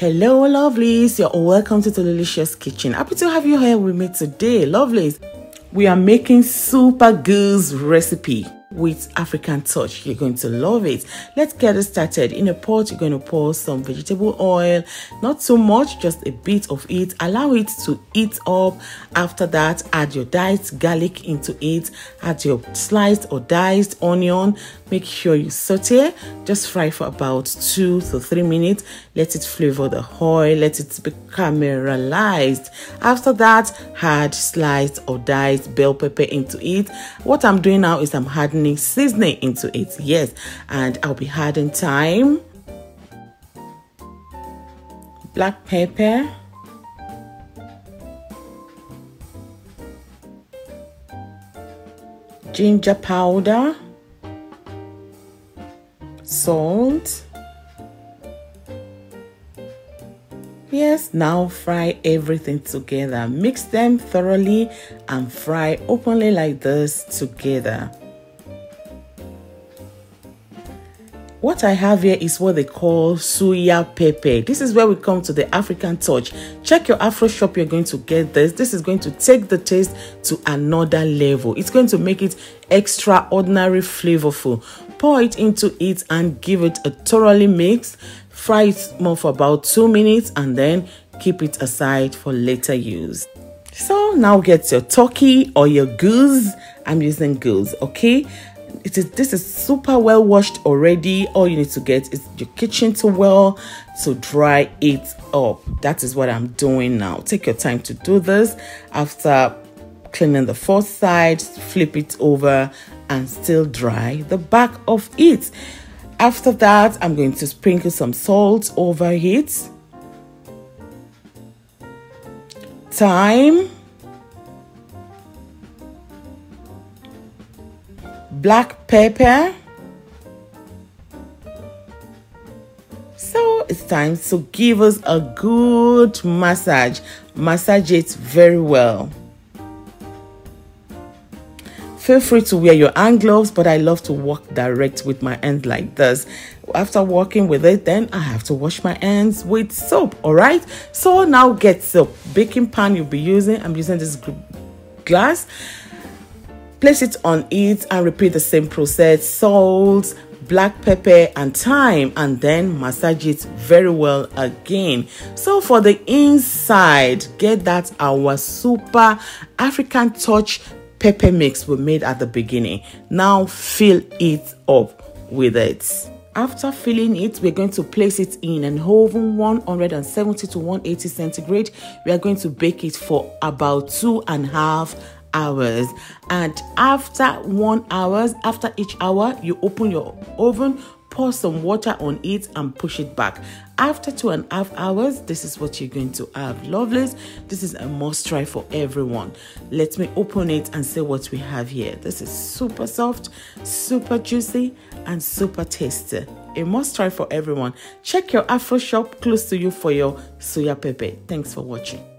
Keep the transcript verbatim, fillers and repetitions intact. Hello lovelies, you're all welcome to Tololicious Kitchen. Happy to have you here with me today, lovelies. We are making super goose recipe with African touch. You're going to love it. Let's get it started. In a pot, you're going to pour some vegetable oil, not so much, just a bit of it. Allow it to heat up. After that, add your diced garlic into it, add your sliced or diced onion. Make sure you saute, just fry for about two to three minutes. Let it flavor the oil, let it be caramelized. After that, add sliced or diced bell pepper into it. What I'm doing now is I'm adding seasoning into it, yes, and I'll be adding thyme, black pepper, ginger powder, salt. Yes, now fry everything together, mix them thoroughly and fry openly like this together. What I have here is what they call Suya Pepper. This is where we come to the African touch. Check your Afro shop, you're going to get this. This is going to take the taste to another level. It's going to make it extraordinary flavorful. Pour it into it and give it a thoroughly mix. Fry it more for about two minutes and then keep it aside for later use. So now get your turkey or your goose. I'm using goose, okay? It is this is super well washed already. All you need to get is your kitchen towel to dry it up. That is what I'm doing now. Take your time to do this. After cleaning the fourth side, flip it over and still dry the back of it. After that, I'm going to sprinkle some salt over it, thyme, black pepper. So it's time to give us a good massage. Massage it very well. Feel free to wear your hand gloves, but I love to work direct with my hands like this. After working with it, then I have to wash my hands with soap. All right, so now get soap. Baking pan you'll be using, I'm using this glass. Place it on it and repeat the same process. Salt, black pepper and thyme, and then massage it very well again. So for the inside, get that our super African touch pepper mix we made at the beginning. Now fill it up with it. After filling it, we're going to place it in an oven, one seventy to one eighty centigrade. We are going to bake it for about two and a half hours. hours and after one hour, after each hour you open your oven, pour some water on it and push it back. After two and a half hours, this is what you're going to have, lovelies. This is a must try for everyone. Let me open it and see what we have here. This is super soft, super juicy and super tasty. A must try for everyone. Check your Afro shop close to you for your Suya Pepper. Thanks for watching.